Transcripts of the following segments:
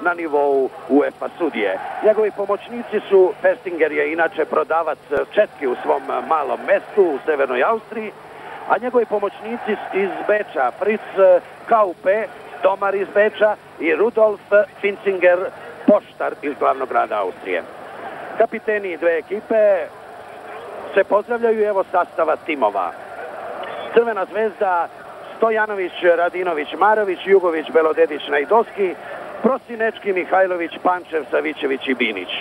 na nivou UEFA sudije. Njegovi pomoćnici su, Festinger je inače prodavac četki u svom malom mestu u Severnoj Austriji, a njegovi pomoćnici iz Beča, Fritz Kaupe, domar iz Beča, i Rudolf Finzinger, poštar iz glavnog grada Austrije. Kapiteni dve ekipe se pozdravljaju, evo sastava timova. Crvena zvezda: Stojanović, Radinović, Marović, Jugović, Belodedić, Najdoski, Prosinečki, Mihajlović, Pančev, Savićević i Binić.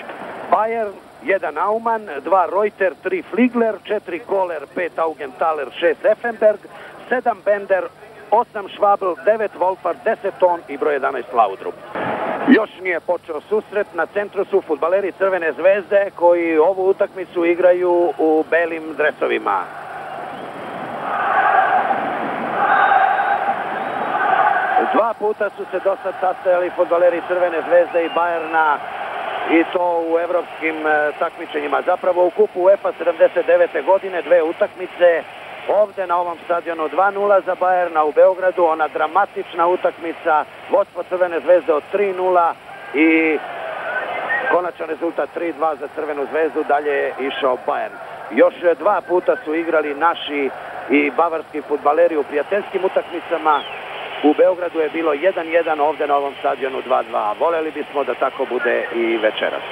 Bayern: 1 Aumann, 2 Reuter, 3 Fligler, 4 Koler, 5 Augenthaler, 6 Effenberg, 7 Bender, 8 Schwabl, 9 Wohlfarth, 10 Ton i broj 11 Laudrup. Još nije počeo susret, na centru su fudbaleri Crvene zvezde koji ovu utakmicu igraju u belim dresovima. Dva puta su se do sad sastajali fudbaleri Crvene zvezde i Bayerna, i to u evropskim takmičenjima. Zapravo u kupu UEFA 79. godine dve utakmice ovde na ovom stadionu, 2-0 za Bayerna u Beogradu, ona dramatična utakmica, vodstvo Crvene zvezde od 3-0 i konačan rezultat 3-2 za Crvenu zvezdu, dalje je išao Bayern. Još dva puta su igrali naši i bavarski fudbaleri u prijateljskim utakmicama. U Beogradu je bilo 1-1, ovde na ovom stadionu 2-2. Voleli bismo da tako bude i večeras.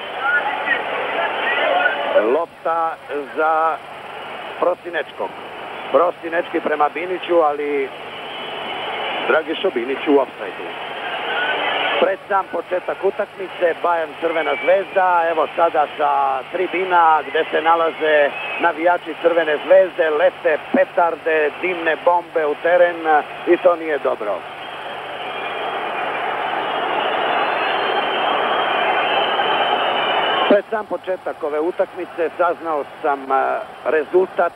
Lopta za Prosinečkog. Prosinečki prema Biniću, ali Dragišo Binić u ofsajdu. Pred sam početak utakmice, Bayern Crvena zvezda, evo sada sa tribina gde se nalaze navijači Crvene zvezde, lete petarde, dimne bombe u teren i to nije dobro. Pred sam početak ove utakmice saznao sam rezultat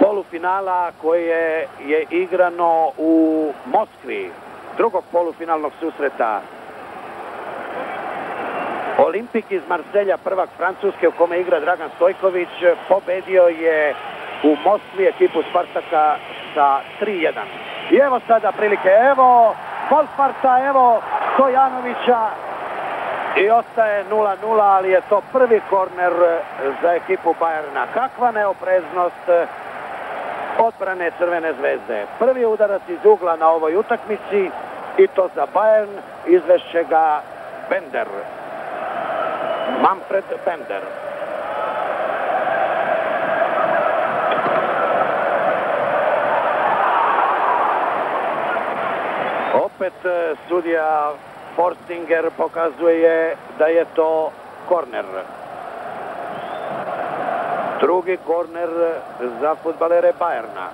polufinala koje je igrano u Moskvi, drugog polufinalnog susreta. Olimpik iz Marselja, prvak Francuske u kome igra Dragan Stojković, pobedio je u Moskvi ekipu Spartaka sa 3-1. I evo sada prilike, evo Wolfarta, evo Stojanovića i ostaje 0-0, ali je to prvi korner za ekipu Bayerna. Kakva neopreznost odbrane Crvene zvezde. Prvi udarac iz ugla na ovoj utakmici i to za Bayern, izvešće ga Bender. Manfred Bender. Opet sudija Forstinger pokazuje da je to korner. Drugi korner za fudbalere Bayerna.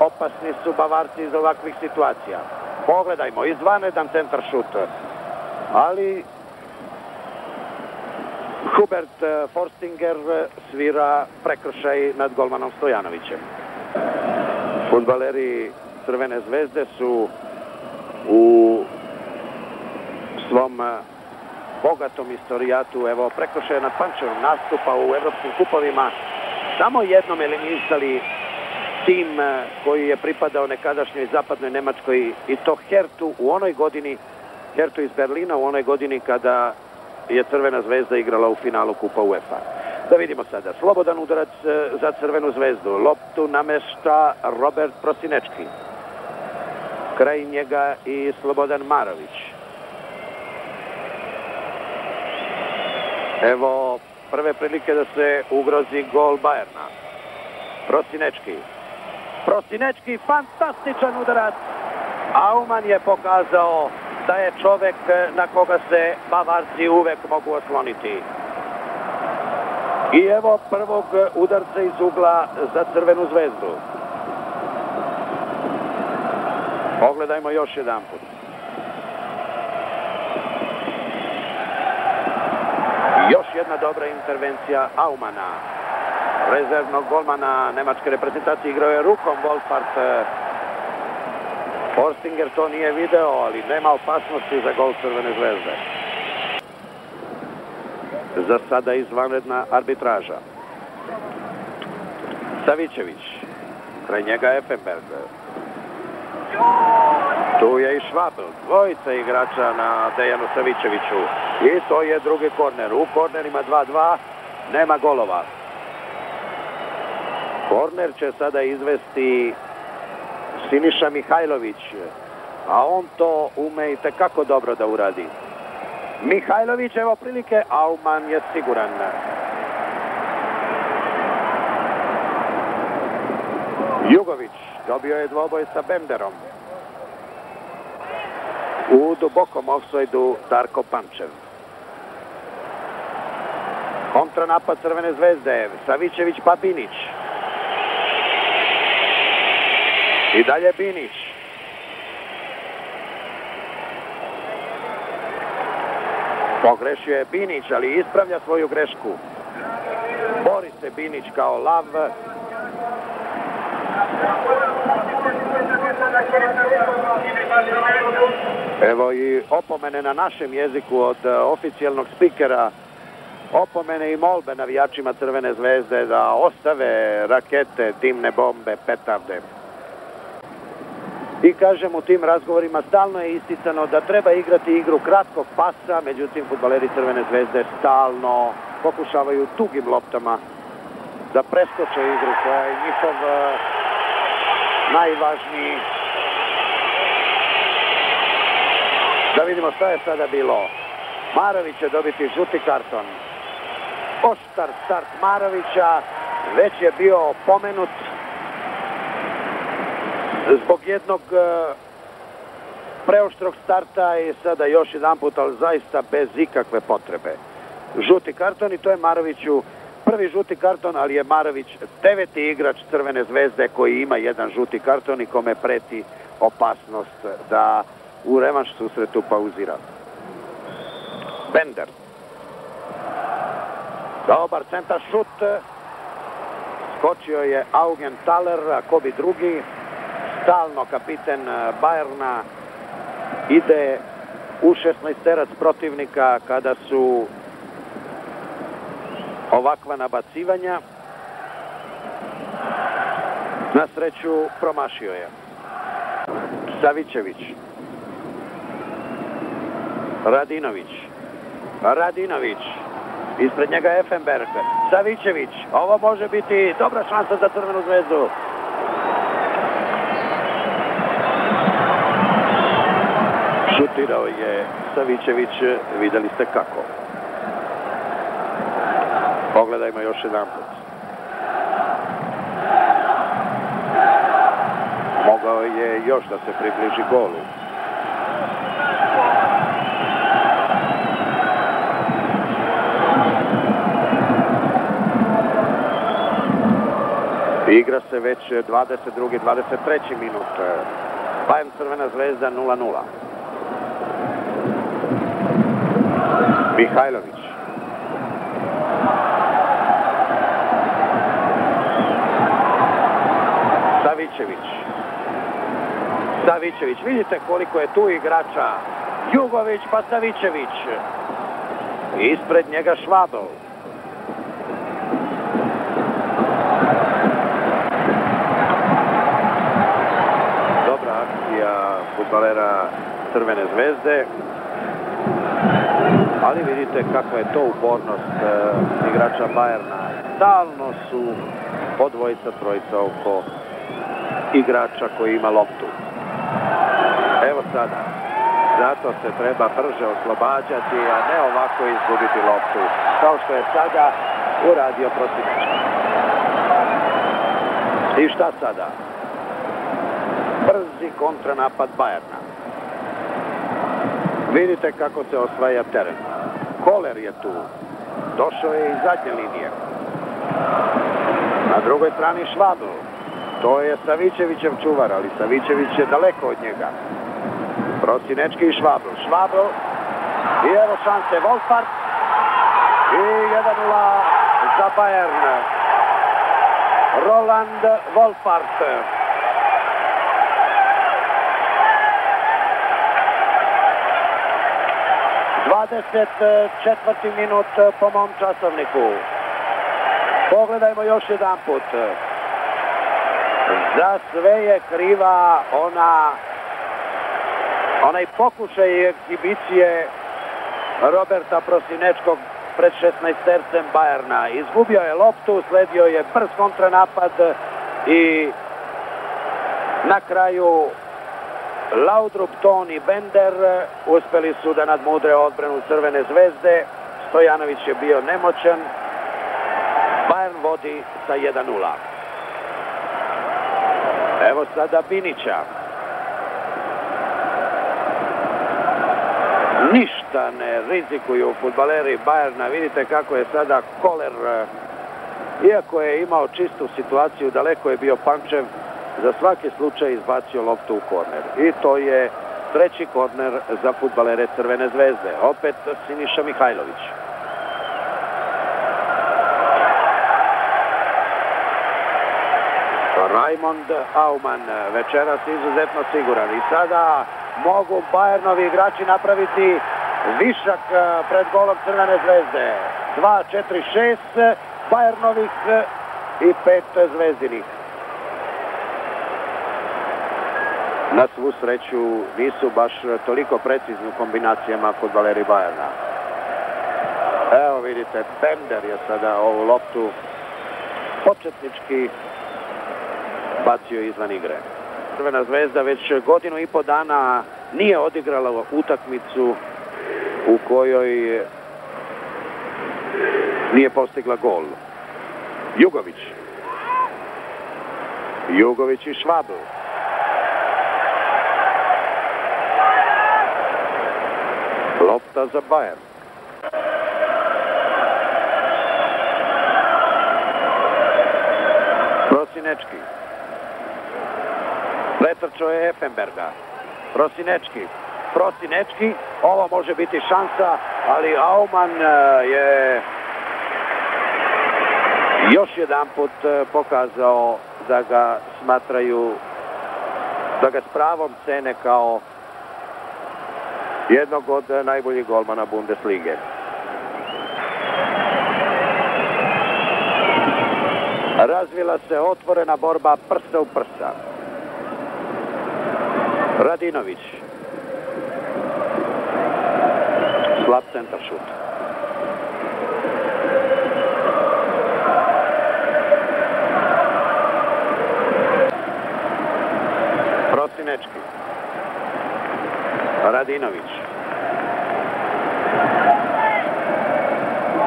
Opasni su Bavarci iz ovakvih situacija. Pogledajmo, izvanredan centar šut. Ali Hubert Forstinger svira prekršaj nad golmanom Stojanovićem. Fudbaleri Crvene zvezde su u svom bogatom istorijatu, evo, prekršaja nad Pančevom, nastupa u evropskim kupovima, samo jednom eliminisali tim koji je pripadao nekadašnjoj zapadnoj Nemačkoj, i to Hertu u onoj godini, Hertu iz Berlina u onoj godini kada je Crvena zvezda igrala u finalu kupa UEFA. Da vidimo sada, slobodan udarac za Crvenu zvezdu, loptu namešta Robert Prosinečki, kraj njega i Slobodan Marović. Evo prve prilike da se ugrozi gol Bayerna. Prosinečki. Prosinečki, fantastičan udarac. Aumann je pokazao da je čovek na koga se Bavarci uvek mogu osloniti. I evo prvog udarca iz ugla za Crvenu zvezdu. Pogledajmo još jedan put. Još jedna dobra intervencija Aumana, rezervnog golmana nemačke reprezentacije, igrao je rukom Wohlfarth. Forstinger to nije video, ali nema opasnosti za gol Crvene zvezde. Za sada izvanredna arbitraža. Savićević, kraj njega Effenberg. Tu je i Schwabl, dvojica igrača na Dejanu Savićeviću. I to je drugi korner. U kornerima 2-2, nema golova. Korner će sada izvesti Siniša Mihajlović, a on to ume i tekako dobro da uradi. Mihajlović, evo prilike, Aumann je siguran. Jugović dobio je dvoboj sa Benderom. U dubokom ofsajdu Darko Pančev. Kontranapad Crvene zvezde, Savićević pa Binić. I dalje Binić. Pogrešio je Binić, ali ispravlja svoju grešku. Bori se Binić kao lav. Evo i opomene na našem jeziku od oficijalnog spikera. Opomene i molbe navijačima Crvene zvezde da ostave rakete, dimne bombe, petarde. I kažem, u tim razgovorima stalno je isticano da treba igrati igru kratkog pasa, međutim fudbaleri Crvene zvezde stalno pokušavaju dugim loptama da preskoče igru koja je njihov najvažniji. Da vidimo šta je sada bilo. Marović će dobiti žuti karton. Oštar start Marovića, već je bio pomenut zbog jednog preoštrog starta i sada još jedan put, ali zaista bez ikakve potrebe. Žuti karton i to je Maroviću prvi žuti karton, ali je Marović deveti igrač Crvene zvezde koji ima jedan žuti karton i kome preti opasnost da u revanš susretu pauzira. Bender. Dobar centar šut. Skočio je Augenthaler, a ko bi drugi. Stalno kapiten Bayerna ide u 16-terac protivnika kada su ovakva nabacivanja. Na sreću promašio je. Savićević. Radinović. Ispred njega Effenberg. Savićević. Ovo može biti dobra šansa za Crvenu zvezdu. Šutirao je Savićević. Vidjeli ste kako. Pogledajmo još jedan put. Mogao je još da se približi golu. Igra se već 22. 23. minut. Bayern Crvena zvezda 0-0. Mihajlović. Savićević. Vidite koliko je tu igrača. Jugović pa Savićević. Ispred njega Schwabl. Fudbalera Crvene zvezde, ali vidite kakva je to upornost igrača Bayerna. Stalno su po dvojica, trojica oko igrača koji ima loptu. Evo sada, zato se treba brže oslobađati, a ne ovako izgubiti loptu, kao što je sada uradio Prosinečki. I šta sada? Brzi kontranapad Bayerna. Vidite kako se osvaja teren. Koler je tu. Došao je iz zadnje linije. Na drugoj strani Schwabl. To je Savićevićev čuvar, ali Savićević je daleko od njega. Prosinečki i Schwabl. Schwabl. I evo šanse Wohlfarth. I 1-0 za Bayern. Roland Wohlfarth. Četvrti minut po mom časovniku. Pogledajmo još jedan put. Za sve je kriva ona onaj pokušaj egzibicije Roberta Prosinečkog pred 16-tercem Bajerna. Izgubio je loptu, sledio je brz kontranapad i na kraju Laudrup, Ton i Bender uspeli su da nadmudre odbranu Crvene zvezde. Stojanović je bio nemoćan. Bayern vodi sa 1-0. Evo sada Binića. Ništa ne rizikuju fudbaleri Bayerna. Vidite kako je sada Koler. Iako je imao čistu situaciju, daleko je bio Pančev, za svaki slučaj izbacio loptu u korner. I to je treći korner za fudbalere Crvene zvezde. Opet Siniša Mihajlović. Raimond Aumann večeras izuzetno siguran. I sada mogu Bayernovi igrači napraviti višak pred golom Crvene zvezde. 2-4-6 Bayernovih i 5 zvezdinih. Na svu sreću nisu baš toliko precizni u kombinacijama fudbaleri Bajerna. Evo vidite, Bender je sada ovu loptu početnički bacio izvan igre. Crvena zvezda već 1,5 dana nije odigrala utakmicu u kojoj nije postigla gol. Jugović i Schwabl. Lopta za Bayern. Prosinečki. Pretrčao je Effenberga. Prosinečki. Ovo može biti šansa, ali Aumann je još jedan put pokazao da ga smatraju, da ga s pravom cene kao jednog od najboljih golmana Bundeslige. Razvila se otvorena borba prsa u prsa. Radinović. Slab centaršut. Prosinečki.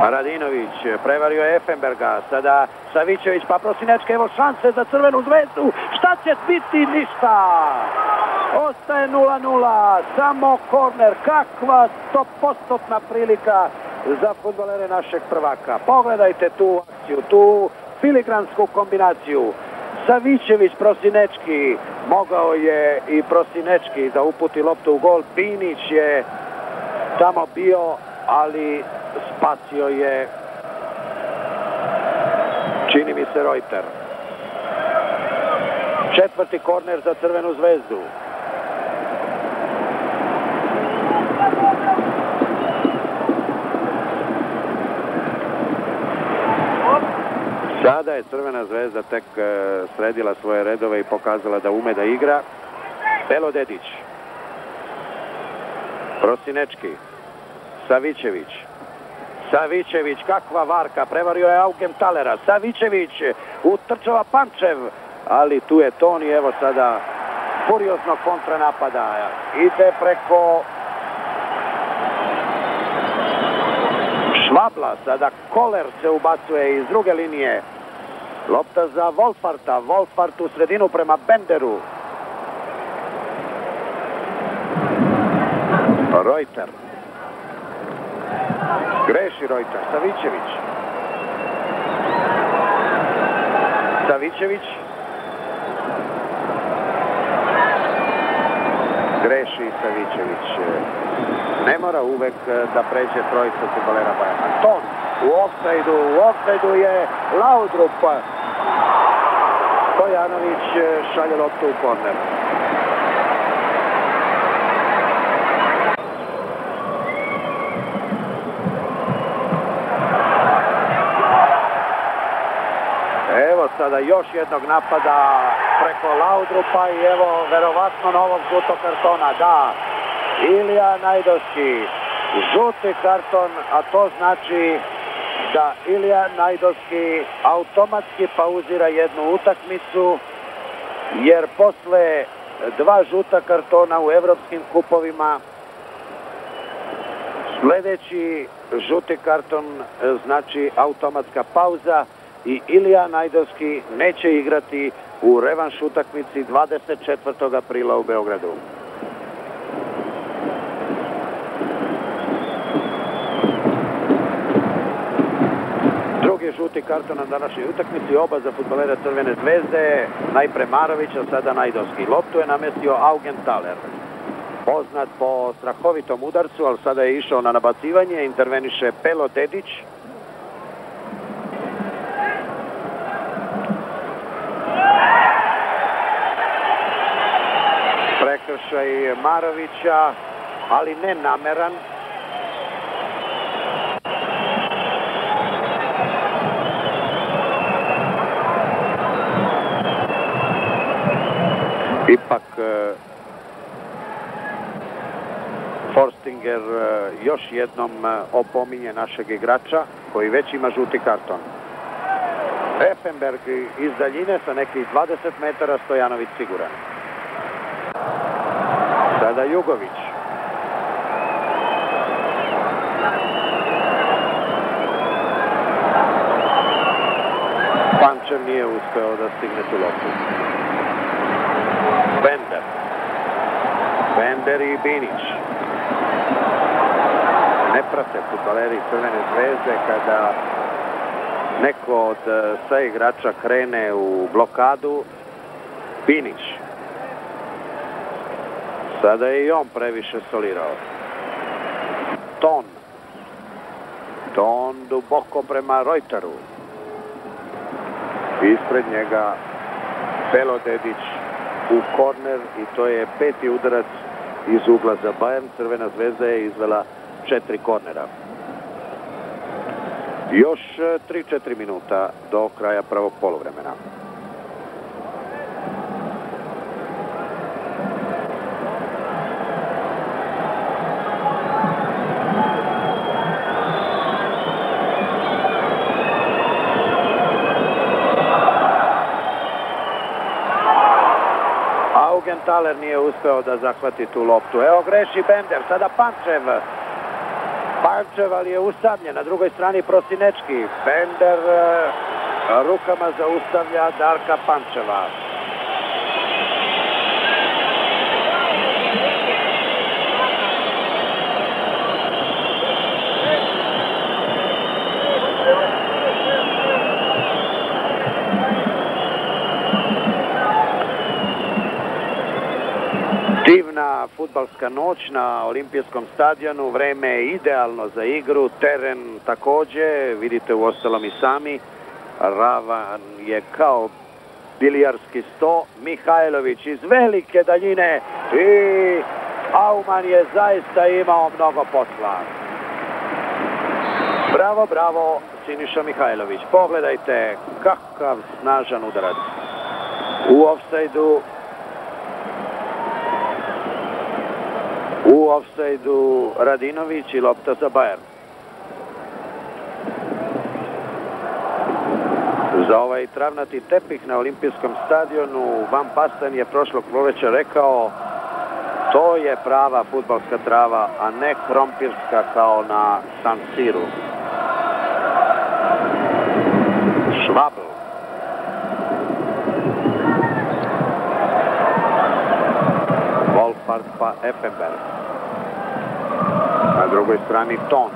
Radinović prevario je Effenberga, sada Savićević, pa Prosinečki, evo šanse za Crvenu zvezdu, šta će biti? Ništa! Ostaje 0-0, samo korner, kakva 100%-na prilika za fudbalere našeg prvaka. Pogledajte tu akciju, tu filigransku kombinaciju. Savićević, Prosinečki, mogao je i Prosinečki da uputi loptu u gol. Binić je tamo bio, ali spasio je, čini mi se, Reuter. 4. korner za Crvenu zvezdu. Sada je Crvena zvezda tek sredila svoje redove i pokazala da ume da igra. Belodedić. Prosinečki. Savićević, kakva varka, prevario je Augenthalera. Savićević utrčava Pančev, ali tu je Ton i evo sada furiozno kontranapada. Ide preko Švabla, sada Koler se ubacuje iz druge linije. Lopta za Wohlfartha, Wohlfarth u sredinu prema Benderu. Reuter. Greši Reuter. Savićević. Greši Savićević. Ne mora uvek da pređe trojica fudbalera Bajerna. Ton u ofsajdu je Laudrup. Kojanović šalje loptu u korner. Evo sada još jednog napada preko Laudrupa i evo verovatno novog žutog kartona. Da, Ilija Najdoski. Žuti karton, a to znači da Ilija Najdoski automatski pauzira jednu utakmicu, jer posle dva žuta kartona u evropskim kupovima sledeći žuti karton znači automatska pauza i Ilija Najdoski neće igrati u revanš utakmici 24. aprila u Beogradu. Drugi žuti karton na današnjoj utakmici, oba za fudbalera Crvene zvezde, najpre Marović, a sada Najdoski. Loptu je namestio Augenthaler, poznat po strahovitom udarcu, ali sada je išao na nabacivanje, interveniše Belodedić. Prekršaj Marovića, ali ne nameran. Ipak Forstinger još jednom opominje našeg igrača koji već ima žuti karton. Effenberg iz daljine sa nekih 20 metara, Stojanović siguran. Sada Jugović. Pančev nije uspeo da stigne tu loptu. Bender. Bender i Binić. Ne prate fudbaleri Crvene zvezde kada neko od saigrača krene u blokadu. Binić. Sada je i on previše solirao. Ton. Ton duboko prema Reuteru. Ispred njega Belodedić u korner i to je peti udarac iz ugla za Bayern. Crvena zvezda je izvela 4 kornera. Još 3-4 minuta do kraja prvog poluvremena. Augenthaler nije uspeo da zahvati tu loptu. Evo greši Bender, sada Pančev. Pančev, ali je usamljen. Na drugoj strani Prosinečki. Bender rukama zaustavlja Darka Pančeva. Divna fudbalska noć na Olimpijskom stadionu, vreme je idealno za igru, teren takođe, vidite uostalom i sami, ravan je kao bilijarski sto. Mihajlović iz velike daljine i Aumann je zaista imao mnogo posla. Bravo, bravo Siniša Mihajlović, pogledajte kakav snažan udarac. U ofsajdu. U ofsajdu Radinović i lopta za Bayern. Za ovaj travnati tepih na Olimpijskom stadionu Van Basten je prošlog proleća rekao: to je prava fudbalska trava, a ne krompirska kao na San Siru. Schwabl. Wohlfarth pa Effenberg. Na drugoj strani Ton.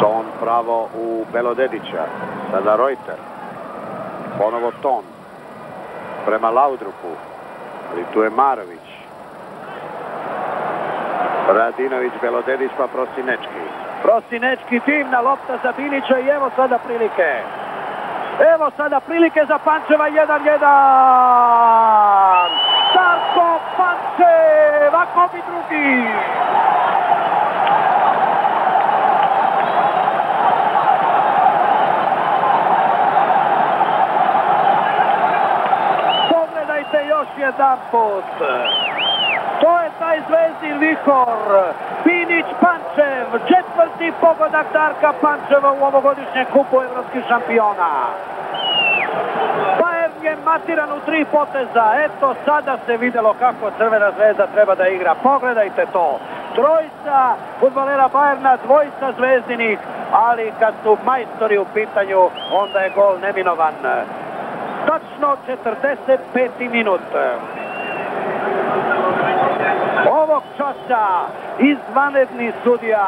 Ton pravo u Belodedića. Sada Reuter. Ponovo Ton. Prema Laudrupu. Ali tu je Marović. Radinović, Belodedić pa Prosinečki. Prosinečki, divna lopta za Binića i evo sada prilike. Evo sada prilike za Pančeva, 1-1. Darko Pančev, ako bi drugi. Pogledajte još jedan put. To je taj zvezdin vihor. Binić, Pančev, četvrti pogodak Darka Pančeva u ovogodišnjem kupu evropskih šampiona. Bayern je matiran u 3 poteza. Eto, sada se videlo kako Crvena Zvezda treba da igra. Pogledajte to. Trojica fudbalera Bayerna, dvojica zvezdinih, ali kad su majstori u pitanju, onda je gol neminovan. Tačno 45. minut. Ovog časa izvanredni sudija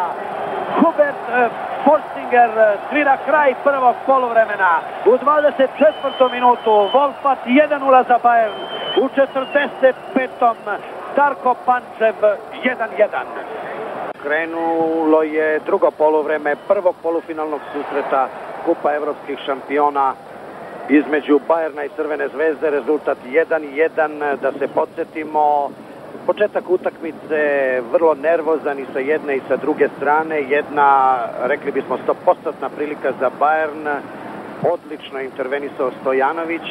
Hubert Forstinger svira kraj prvog poluvremena. U 24. minutu Wohlfarth 1-0 za Bayern. U 45. Darko Pančev 1-1. Krenulo je drugo poluvreme prvog polufinalnog susreta Kupa evropskih šampiona između Bayerna i Crvene Zvezde. Rezultat 1-1. Da se podsjetimo, početak utakmice vrlo nervozan i sa jedne i sa druge strane. Jedna, rekli bismo, 100%-na prilika za Bayern. Odlično intervenisao Stojanović.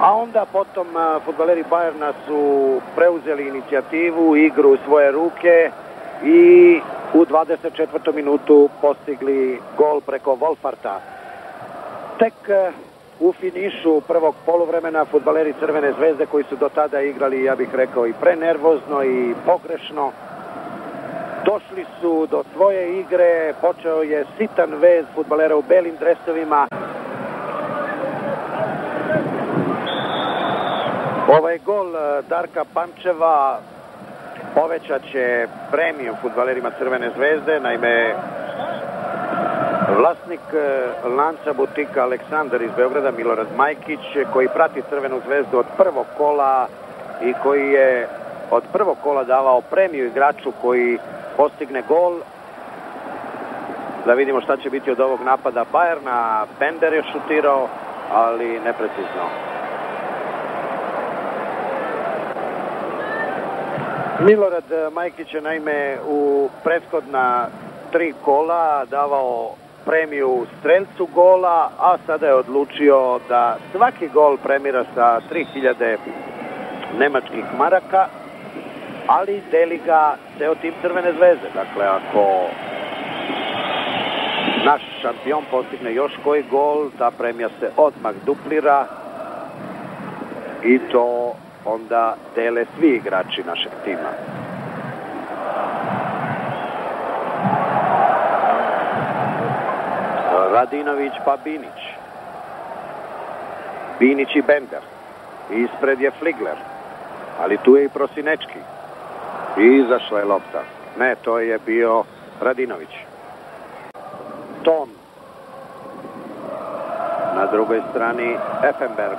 A onda potom fudbaleri Bayerna su preuzeli inicijativu, igru u svoje ruke i u 24. minutu postigli gol preko Wohlfartha. Tek u finišu prvog poluvremena fudbaleri Crvene Zvezde, koji su do tada igrali, ja bih rekao, i prenervozno i pogrešno, došli su do svoje igre. Počeo je sitan vez fudbalera u belim dresovima. Ovaj gol Darka Pančeva povećat će premiju fudbalerima Crvene Zvezde. Naime, vlasnik lanca butika Aleksandar iz Beograda, Milorad Majkić, koji prati Crvenu Zvezdu od prvog kola i koji je od prvog kola davao premiju igraču koji postigne gol. Da vidimo šta će biti od ovog napada Bayerna. Bender je šutirao, ali neprecizno. Milorad Majkić je, naime, u prethodna 3 kola davao premiju strelcu gola, a sada je odlučio da svaki gol premira sa 3000 nemačkih maraka, ali deli ga ceo tim Crvene Zvezde. Dakle, ako naš šampion postigne još koji gol, ta premija se odmah duplira i to onda dele svi igrači našeg tima. Radinović pa Binić. Binić i Bender. Ispred je Fligler. Ali tu je i Prosinečki. I izašla je lopta. Ne, to je bio Radinović. Tom. Na drugoj strani Effenberg.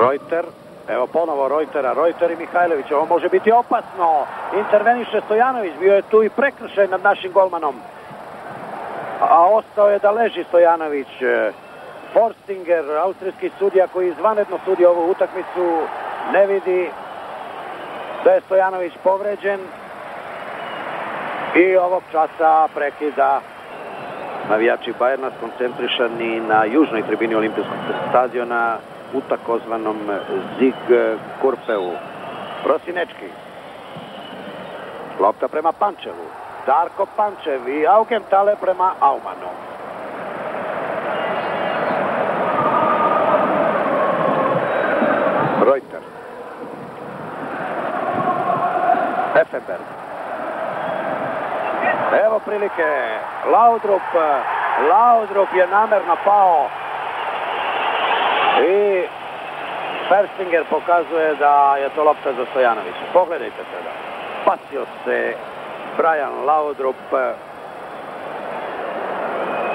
Reuter. Evo ponovo Reutera, Reuter i Mihajlović, ovo može biti opasno. Interveniše Stojanović, bio je tu i prekršaj nad našim golmanom. A ostao je da leži Stojanović. Forstinger, austrijski sudija koji izvanredno sudi ovu utakmicu, ne vidi da je Stojanović povređen. I ovog časa prekida navijači Bayerna skoncentrišani na južnoj tribini olimpijskog stadiona u takozvanom Zig Kurpeu. Prosinečki. Lopta prema Pančevu. Darko Pančev i Augenthaler prema Aumannu. Reuter. Effenberg. Evo prilike. Laudrup. Laudrup je namerno pao. I Festinger pokazuje da je to lopta za Stojanovića. Pogledajte sada. Pasio se Brian Laudrup.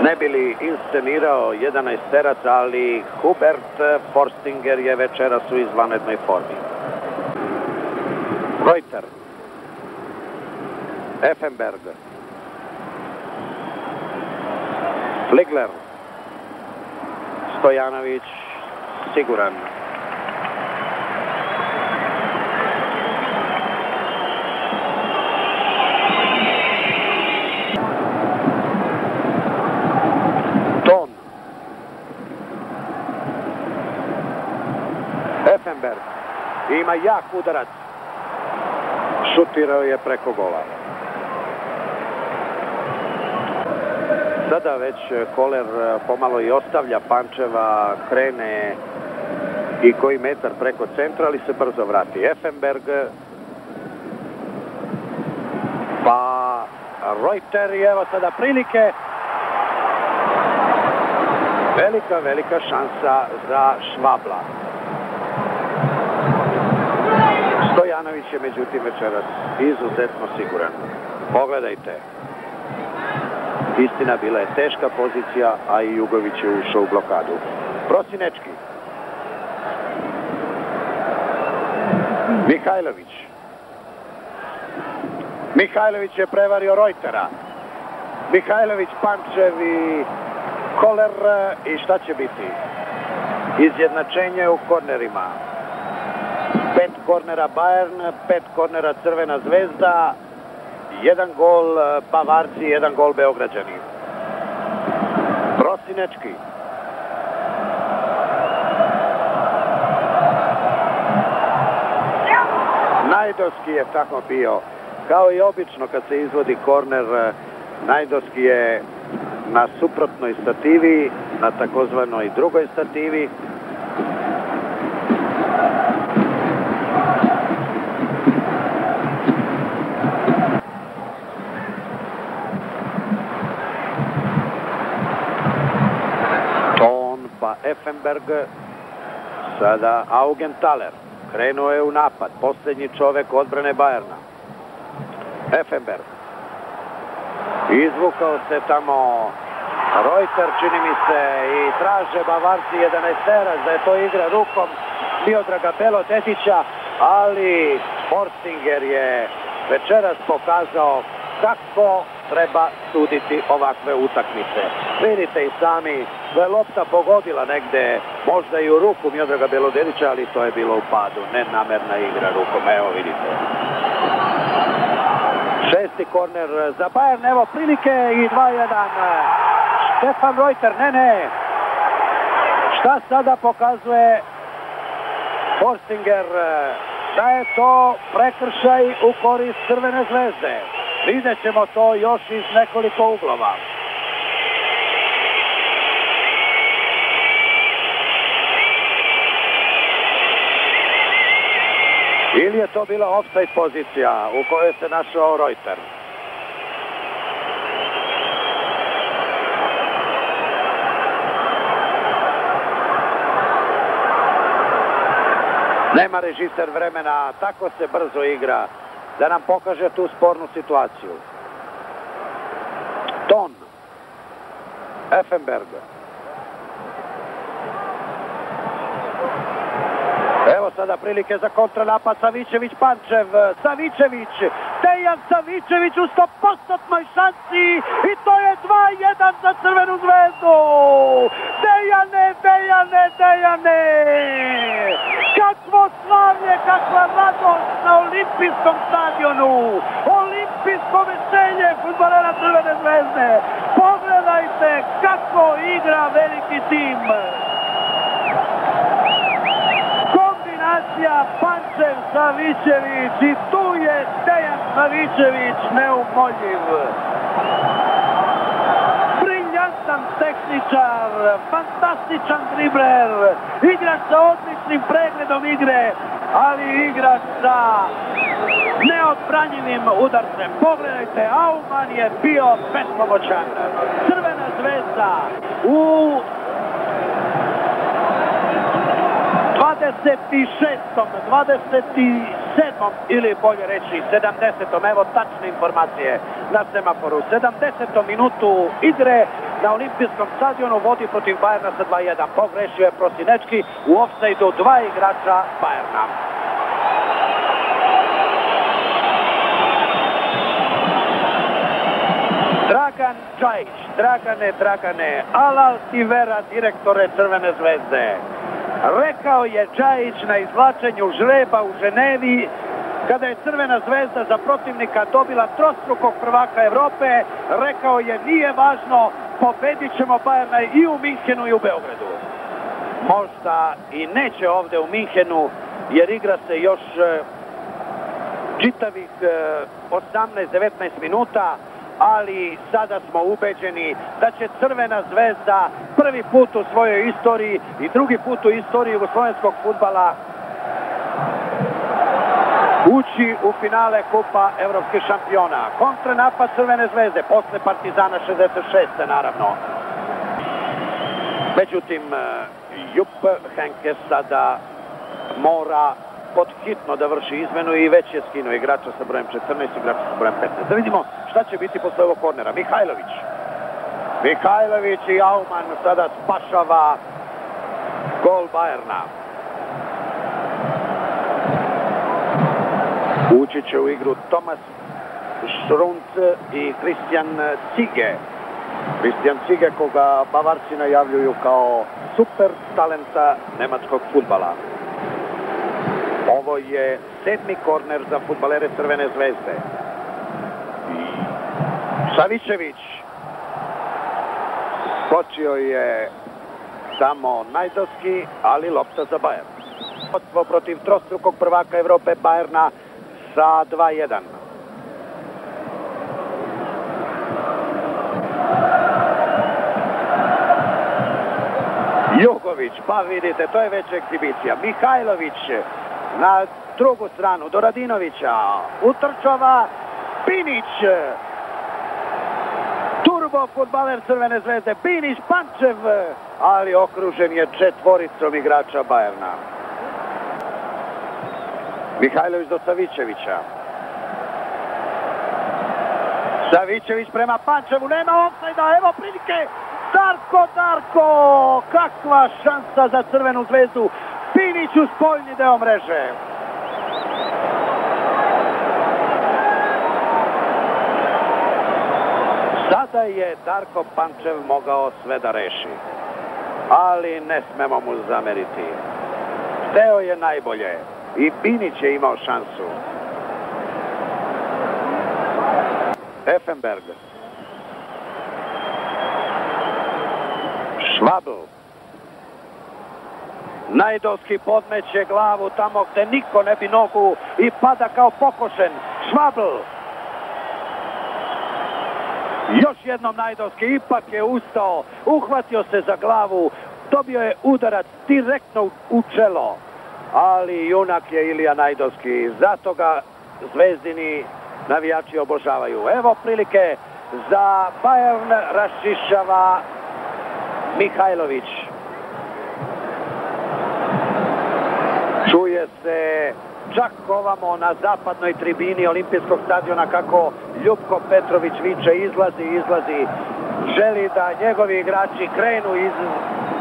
Ne bi li inscenirao 11 terac, ali Hubert Forstinger je večeras u izvanrednoj formi. Reuter. Effenberg. Fligler. Stojanović. Siguran. Ton. prima jak udarac. Šutirao je preko gola. Sada već Koler pomalo i ostavlja Pančeva, krene i koji metar preko centra, ali se brzo vrati. Effenberg, pa Reuter, i evo sada prilike. Velika, velika šansa za Schwabla. Stojanović je međutim večeras izuzetno siguran. Pogledajte. Istina, bila je teška pozicija, a i Jugović je ušao u blokadu. Prosinečki. Mihajlović. Mihajlović je prevario Reutera. Mihajlović, Pančev i Koler, i šta će biti? Izjednačenje u kornerima. 5 kornera Bayern, 5 kornera Crvena Zvezda, 1 gol Bavarci, 1 gol Beograđani. Prosinečki. Najdoski je tako bio. Kao i obično kad se izvodi korner, Najdoski je na suprotnoj stativi, na takozvanoj drugoj stativi. On pa Effenberg, sada Augenthaler. Krenuo je u napad, posljednji čovek odbrane Bajerna. Effenberg. Izvukao se tamo Reuter, čini mi se, i traže Bavarci 11-terac da je to igra rukom Miodraga Belodedića, ali Forstinger je večeras pokazao kako treba suditi ovakve utakmice. Vidite i sami da je lopta pogodila negde, možda i u ruku Miodraga Belodedića, ali to je bilo u padu, nenamerna igra rukom, evo vidite. 6. korner za Bayern, evo prilike i 2-1. Stefan Reuter, ne. Šta sada pokazuje Forstinger? Da je to prekršaj u korist Crvene Zvezde. Vidjet ćemo to još iz nekoliko uglova. Ili je to bila ofsajd pozicija u kojoj se našao Reuter? Nema režiser vremena, tako se brzo igra, da nam pokaže tu spornu situaciju. Ton. Effenberg. Evo sada prilike za kontranapad. Savićević, Pančev, Savićević, Dejan Savićević u 100%-noj šansi i to je 2-1 za Crvenu Zvezdu. Dejane! Kakvo slavlje, kakva radost na olimpijskom stadionu! Olimpijsko veselje fudbalera Crvene Zvezde! Pogledajte kako igra veliki tim! Pančev, Savićević, i tu je Dejan Savićević neumoljiv. Briljantan tehničar, fantastičan dribler, igrač sa odličnim pregledom igre, ali igrač sa neodbranjivim udarcem. Pogledajte, Aumann je bio bespomoćan. Crvena Zvezda u 27. ili bolje reći 70. Evo tačne informacije na semaforu. 70. minutu igre na olimpijskom stadionu, vodi protiv Bajerna sa 2-1. Pogrešio je Prosinečki u ofsajdu, dva igrača Bajerna. Dragan Čajić, Dragane, alal ti vera, direktore Crvene Zvezde. Rekao je Đajić na izvlačenju žreba u Ženevi, kada je Crvena Zvezda za protivnika dobila trostrukog prvaka Evrope, rekao je nije važno, pobedit ćemo Bajerna i u Minhenu i u Beogradu. Možda i neće ovde u Minhenu, jer igra se još čitavih 18-19 minuta, ali sada smo ubeđeni da će Crvena zvezda prvi put u svojoj istoriji i drugi put u istoriji jugoslovenskog fudbala ući u finale Kupa evropskih šampiona. Kontranapad Crvene zvezde posle Partizana 66. naravno. Međutim, Jupp Heynckes sada mora podhitno da vrši izmenu i već je skinuo igrača sa brojem 14, igrača sa brojem 15. Da vidimo šta će biti posle ovog kornera. Mihajlović i Aumann sada spašava gol Bayerna. Ući će u igru Tomas Šrunc i Kristijan Cige, koga Bavarci najavljuju kao super talenta nemačkog fudbala. Ovo je 7. korner za fudbalere Crvene zvezde. Savićević skočio je samo Najdoski, ali lopta za Bayern. Vodstvo protiv trostrukog prvaka Evrope Bayerna sa 2-1. Jugović, pa vidite, to je već egzibicija. Mihajlović na drugu stranu do Radinovića, utrčava Binić, turbo fudbaler Crvene zvezde Binić, Pančev, ali okružen je četvoricom igrača Bayerna. Mihajlović do Savićevića. Savićević prema Pančevu, nema ofsajda, evo prilike. Darko, kakva šansa za Crvenu zvezdu. Binić u spoljni deo mreže. Sada je Darko Pančev mogao sve da reši, ali ne smemo mu zameriti. Hteo je najbolje i Binić je imao šansu. Effenberg. Schwabl. Najdoski podmeće glavu tamo gde niko ne bi nogu i pada kao pokošen. Schwabl. Još jednom Najdoski, ipak je ustao, uhvatio se za glavu, dobio je udarac direktno u čelo. Ali junak je Ilija Najdoski, zato ga zvezdini navijači obožavaju. Evo prilike za Bayern, raščišava Mihajlović. Čuje se, čak ovamo na zapadnoj tribini Olimpijskog stadiona, kako Ljupko Petrović viče izlazi, želi da njegovi igrači krenu iz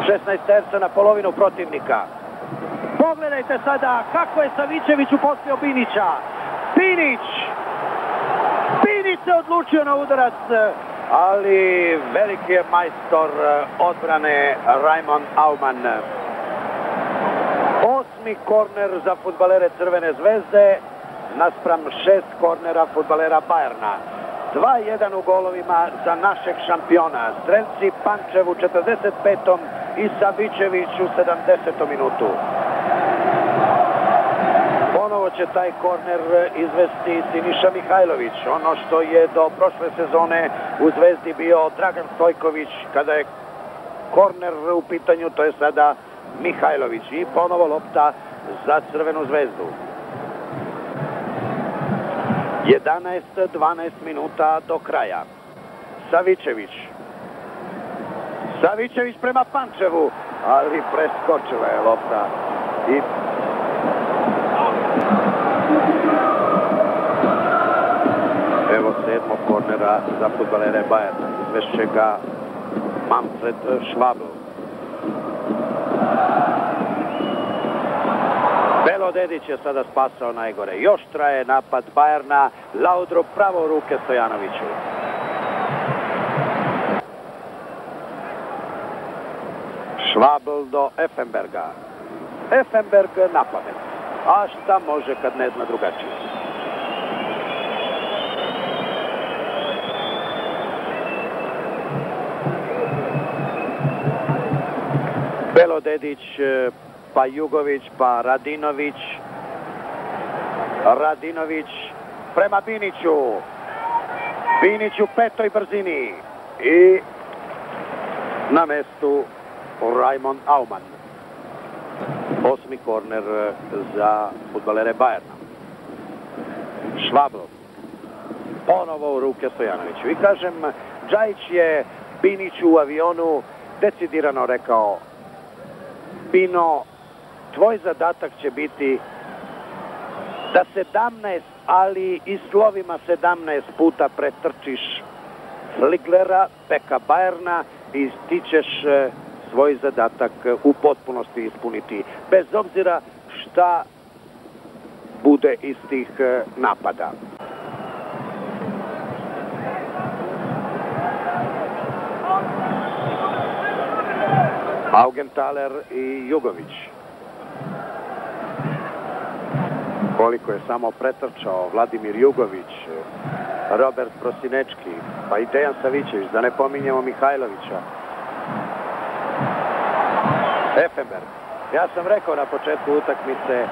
16-terca na polovinu protivnika. Pogledajte sada kako je Savićević upostio Binića. Binić se odlučio na udarac, ali veliki je majstor odbrane Raymond Aumann. 8. korner za fudbalere Crvene zvezde naspram 6 kornera fudbalera Bayerna. 2-1 u golovima za našeg šampiona. Strelci Pančev u 45. i Savićević u 70. minutu. Ponovo će taj korner izvesti Siniša Mihajlović, ono što je do prošle sezone u Zvezdi bio Dragan Stojković kada je korner u pitanju, to je sada Mihajlović i ponovo lopta za Crvenu zvezdu. 11-12 minuta do kraja. Savićević prema Pančevu, ali preskočila je lopta i evo 7. kornera za fudbalere Bayerna, izvešće ga Manfred Schwabl. Belodedić je sada spasao najgore, još traje napad Bayerna. Laudrup pravo ruke Stojanoviću. Schwabl do Effenberga. Effenberg na pamet. A šta može kad ne zna drugačije? Belodedić pa Jugović, pa Radinović prema Binić u petoj brzini i na mestu Raymond Aumann. Osmi korner za fudbalere Bajerna. Schwabl ponovo u ruke Stojanoviću. I kažem, Džajić je Biniću u avionu decidirano rekao: Bino, tvoj zadatak će biti da 17, ali i slovima 17 puta pretrčiš Fliglera, beka Bajerna, i ti ćeš svoj zadatak u potpunosti ispuniti, bez obzira šta bude iz tih napada. Augenthaler i Jugović. Koliko je samo pretrčao Vladimir Jugović, Robert Prosinečki, pa i Dejan Savićević, da ne pominjemo Mihajlovića. Effenberg. Ja sam rekao na početku utakmice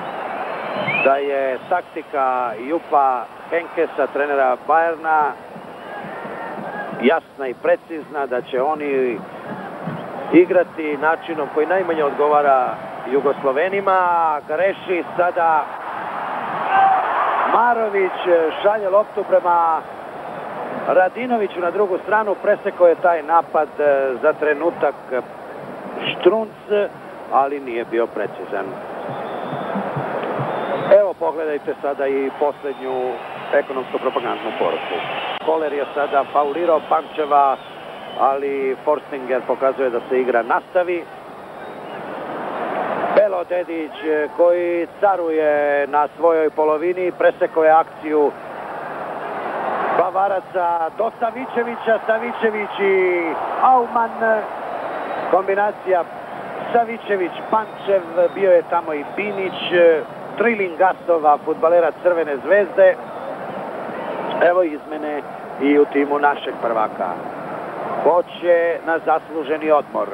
da je taktika Jupa Henkesa, trenera Bajerna, jasna i precizna, da će oni igrati načinom koji najmanje odgovara Jugoslovenima. Greši sada Marović, šalje loptu prema Radinoviću na drugu stranu, presekao je taj napad za trenutak Štrunc, ali nije bio precizan. Evo, pogledajte sada i posljednju ekonomsko-propagandnu poruku. Koler je sada faulirao Pančeva, ali Forstinger pokazuje da se igra nastavi. Belodedić, koji caruje na svojoj polovini, presekao je akciju Bavaraca do Savićevića. Savićević i Aumann, kombinacija Savićević-Pančev, bio je tamo i Binić, trilingasova fudbalera Crvene zvezde. Evo izmene i u timu našeg prvaka. Hoće na zasluženi odmor.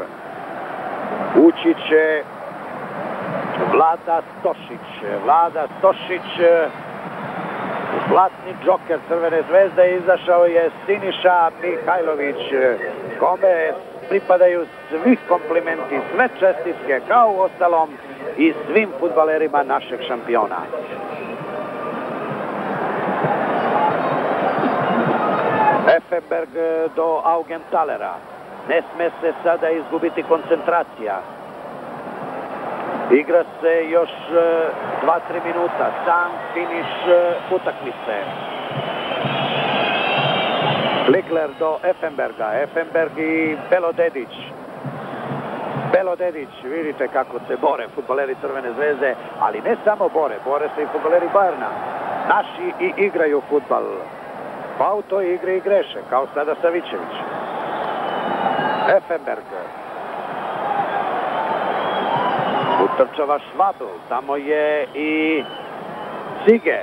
Ući će Vlada Stošić, vlasni džoker Crvene zvezde. Izašao je Siniša Mihajlović, kome pripadaju svih komplimenti, sve čestitke, kao u ostalom i svim fudbalerima našeg šampiona. Effenberg do Augenthalera. Ne sme se sada izgubiti koncentracija. Igra se još 2-3 minuta. Sam finiš utakmice. Fligler do Effenberga. Effenberg i Belodedić. Belodedić, vidite kako se bore fudbaleri Crvene zvezde, ali ne samo bore se i fudbaleri Bajerna. Naši i igraju fudbal, pa u toj igre i greše, kao sada Savićević. Effenberg. Utrčava Schwabl, tamo je i Sige.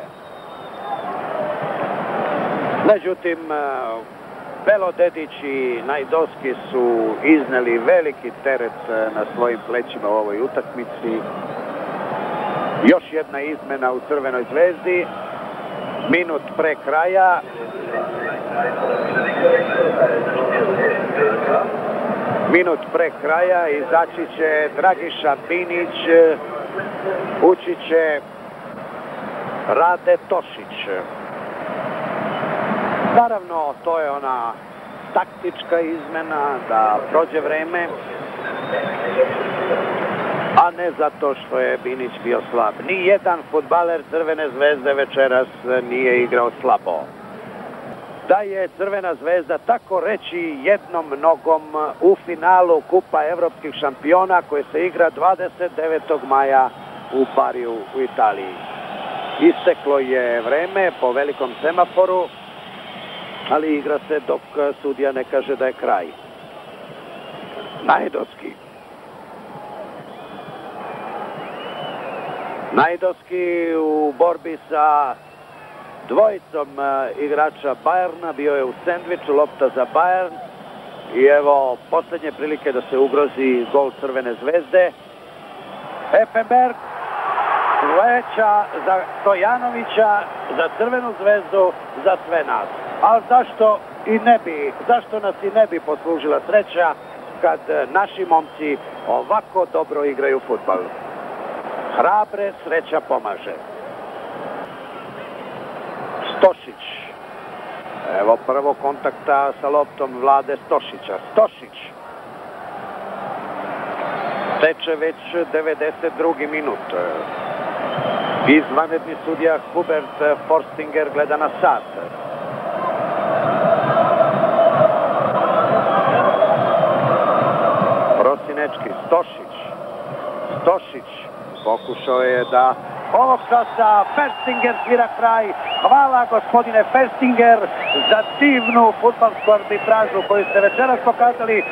Međutim, Belodedić i Najdoski su izneli veliki teret na svojim plećima u ovoj utakmici. Još jedna izmena u Crvenoj zvezdi, minut pre kraja. Minut pre kraja izaći će Dragiša Binić, ući će Rade Tošić. Naravno, to je ona taktička izmena da prođe vreme, a ne zato što je Binić bio slab. Nijedan fudbaler Crvene zvezde večeras nije igrao slabo. Da je Crvena zvezda tako reći jednom nogom u finalu Kupa evropskih šampiona, koji se igra 29. maja u Bariju u Italiji. Isteklo je vreme po velikom semaforu, ali igra se dok sudija ne kaže da je kraj. Najdoski u borbi sa dvojicom igrača Bajerna, bio je u sendviču, lopta za Bajern i evo posljednje prilike da se ugrozi gol Crvene zvezde. Effenberg, sledeća za Stojanovića, za Crvenu zvezdu, za sve nas. Ali zašto i ne bi, zašto nas i ne bi poslužila sreća kad naši momci ovako dobro igraju fudbal? Hrabre, sreća pomaže. Stošić. Evo prvo kontakta sa loptom Vlade Stošića. Stošić. Teče već 92. minut. Izvanredni sudija Hubert Forstinger gleda na sat. Prosinečki, Stošić. Stošić pokušao je da ovog časa Festinger svira kraj. Hvala gospodine Festinger za divnu fudbalsku arbitražu koju ste večeras pokazali.